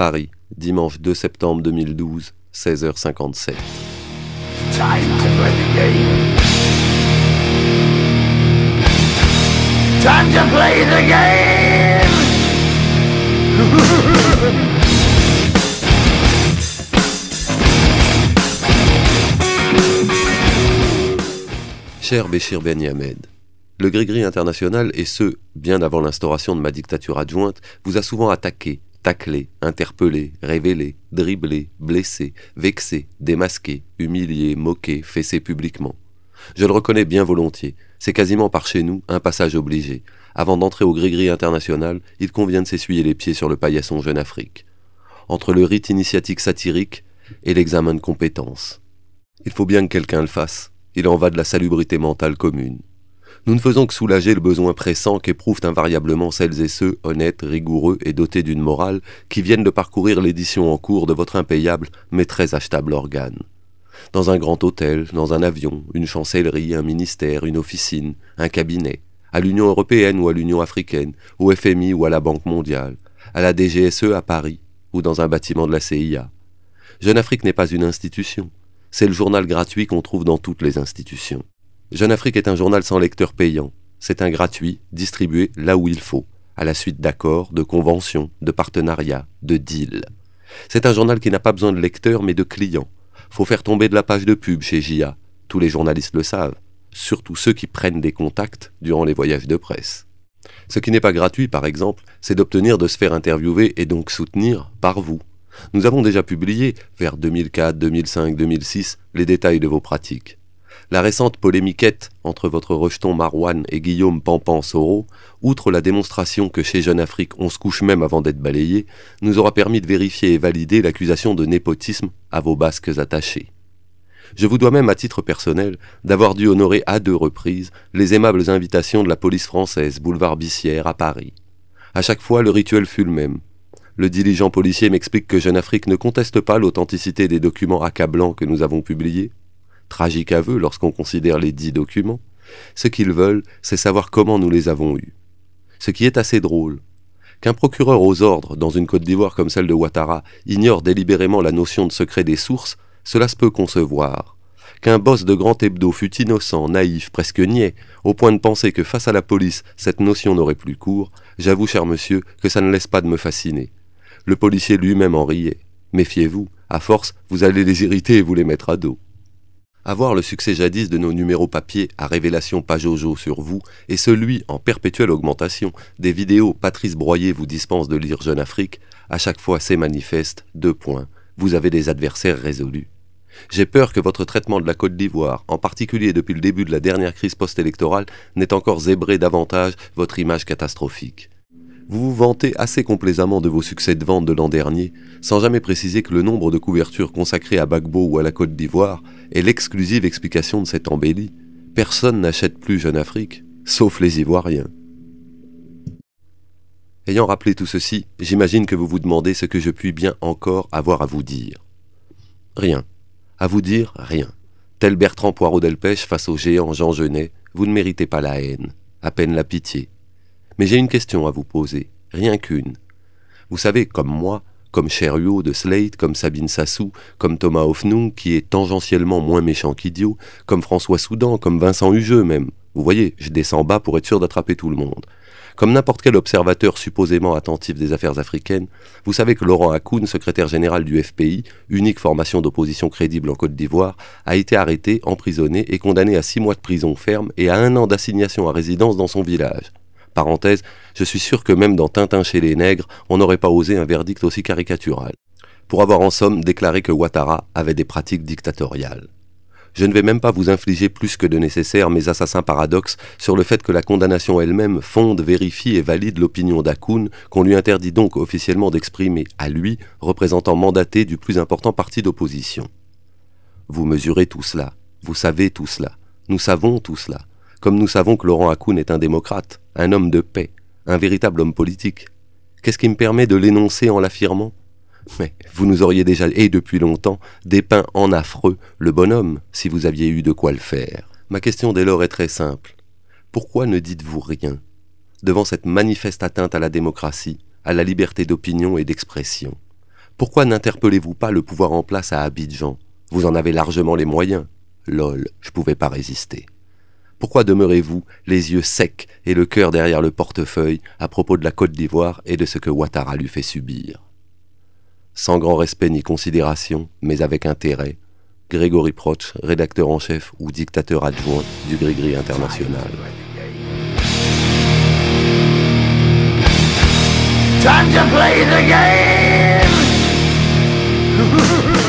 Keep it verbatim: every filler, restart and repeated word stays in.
Paris, dimanche deux septembre deux mille douze, seize heures cinquante-sept. Time to play the game. Time to play the game. Cher Béchir Ben Yahmed, le Gri-Gri International, et ce, bien avant l'instauration de ma dictature adjointe, vous a souvent attaqué, taclé, interpellé, révélé, dribblé, blessé, vexé, démasqué, humilié, moqué, fessé publiquement. Je le reconnais bien volontiers, c'est quasiment par chez nous un passage obligé. Avant d'entrer au Gri-Gri International, il convient de s'essuyer les pieds sur le paillasson Jeune Afrique. Entre le rite initiatique satirique et l'examen de compétences. Il faut bien que quelqu'un le fasse, il en va de la salubrité mentale commune. Nous ne faisons que soulager le besoin pressant qu'éprouvent invariablement celles et ceux, honnêtes, rigoureux et dotés d'une morale, qui viennent de parcourir l'édition en cours de votre impayable mais très achetable organe. Dans un grand hôtel, dans un avion, une chancellerie, un ministère, une officine, un cabinet, à l'Union européenne ou à l'Union africaine, au F M I ou à la Banque mondiale, à la D G S E à Paris ou dans un bâtiment de la C I A. Jeune Afrique n'est pas une institution, c'est le journal gratuit qu'on trouve dans toutes les institutions. Jeune Afrique est un journal sans lecteur payant. C'est un gratuit, distribué là où il faut, à la suite d'accords, de conventions, de partenariats, de deals. C'est un journal qui n'a pas besoin de lecteurs mais de clients. Faut faire tomber de la page de pub chez J A. Tous les journalistes le savent, surtout ceux qui prennent des contacts durant les voyages de presse. Ce qui n'est pas gratuit, par exemple, c'est d'obtenir de se faire interviewer et donc soutenir par vous. Nous avons déjà publié, vers deux mille quatre, deux mille cinq, deux mille six, les détails de vos pratiques. La récente polémiquette entre votre rejeton Marouane et Guillaume Pampan-Soro, outre la démonstration que chez Jeune Afrique on se couche même avant d'être balayé, nous aura permis de vérifier et valider l'accusation de népotisme à vos basques attachés. Je vous dois même à titre personnel d'avoir dû honorer à deux reprises les aimables invitations de la police française, boulevard Bissière à Paris. À chaque fois, le rituel fut le même. Le diligent policier m'explique que Jeune Afrique ne conteste pas l'authenticité des documents accablants que nous avons publiés. Tragique aveu lorsqu'on considère les dix documents. Ce qu'ils veulent, c'est savoir comment nous les avons eus. Ce qui est assez drôle. Qu'un procureur aux ordres, dans une Côte d'Ivoire comme celle de Ouattara, ignore délibérément la notion de secret des sources, cela se peut concevoir. Qu'un boss de grand hebdo fût innocent, naïf, presque niais, au point de penser que face à la police, cette notion n'aurait plus cours, j'avoue, cher monsieur, que ça ne laisse pas de me fasciner. Le policier lui-même en riait. Méfiez-vous, à force, vous allez les irriter et vous les mettre à dos. Avoir le succès jadis de nos numéros papier à révélation pas jojo sur vous et celui, en perpétuelle augmentation, des vidéos Patrice Broyer vous dispense de lire Jeune Afrique, à chaque fois c'est manifeste, deux points, vous avez des adversaires résolus. J'ai peur que votre traitement de la Côte d'Ivoire, en particulier depuis le début de la dernière crise post-électorale, n'ait encore zébré davantage votre image catastrophique. Vous vous vantez assez complaisamment de vos succès de vente de l'an dernier, sans jamais préciser que le nombre de couvertures consacrées à Gbagbo ou à la Côte d'Ivoire est l'exclusive explication de cette embellie. Personne n'achète plus Jeune Afrique, sauf les Ivoiriens. Ayant rappelé tout ceci, j'imagine que vous vous demandez ce que je puis bien encore avoir à vous dire. Rien. À vous dire, rien. Tel Bertrand Poirot-Delpech face au géant Jean Genet, vous ne méritez pas la haine, à peine la pitié. Mais j'ai une question à vous poser, rien qu'une. Vous savez, comme moi, comme Chéruo de Slate, comme Sabine Sassou, comme Thomas Hofnung, qui est tangentiellement moins méchant qu'idiot, comme François Soudan, comme Vincent Hugeux même. Vous voyez, je descends bas pour être sûr d'attraper tout le monde. Comme n'importe quel observateur supposément attentif des affaires africaines, vous savez que Laurent Akoun, secrétaire général du F P I, unique formation d'opposition crédible en Côte d'Ivoire, a été arrêté, emprisonné et condamné à six mois de prison ferme et à un an d'assignation à résidence dans son village. Parenthèse, je suis sûr que même dans Tintin chez les nègres, on n'aurait pas osé un verdict aussi caricatural. Pour avoir en somme déclaré que Ouattara avait des pratiques dictatoriales. Je ne vais même pas vous infliger plus que de nécessaire mes assassins paradoxes sur le fait que la condamnation elle-même fonde, vérifie et valide l'opinion d'Akoun, qu'on lui interdit donc officiellement d'exprimer à lui, représentant mandaté du plus important parti d'opposition. Vous mesurez tout cela, vous savez tout cela, nous savons tout cela. Comme nous savons que Laurent Akoun est un démocrate, un homme de paix, un véritable homme politique. Qu'est-ce qui me permet de l'énoncer en l'affirmant? Mais vous nous auriez déjà, et depuis longtemps, dépeint en affreux le bonhomme, si vous aviez eu de quoi le faire. Ma question dès lors est très simple. Pourquoi ne dites-vous rien devant cette manifeste atteinte à la démocratie, à la liberté d'opinion et d'expression? Pourquoi n'interpellez-vous pas le pouvoir en place à Abidjan? Vous en avez largement les moyens. Lol, je pouvais pas résister. Pourquoi demeurez-vous les yeux secs et le cœur derrière le portefeuille à propos de la Côte d'Ivoire et de ce que Ouattara lui fait subir? Sans grand respect ni considération, mais avec intérêt, Grégory Protche, rédacteur en chef ou dictateur adjoint du Gri-Gri International. Time to play the game.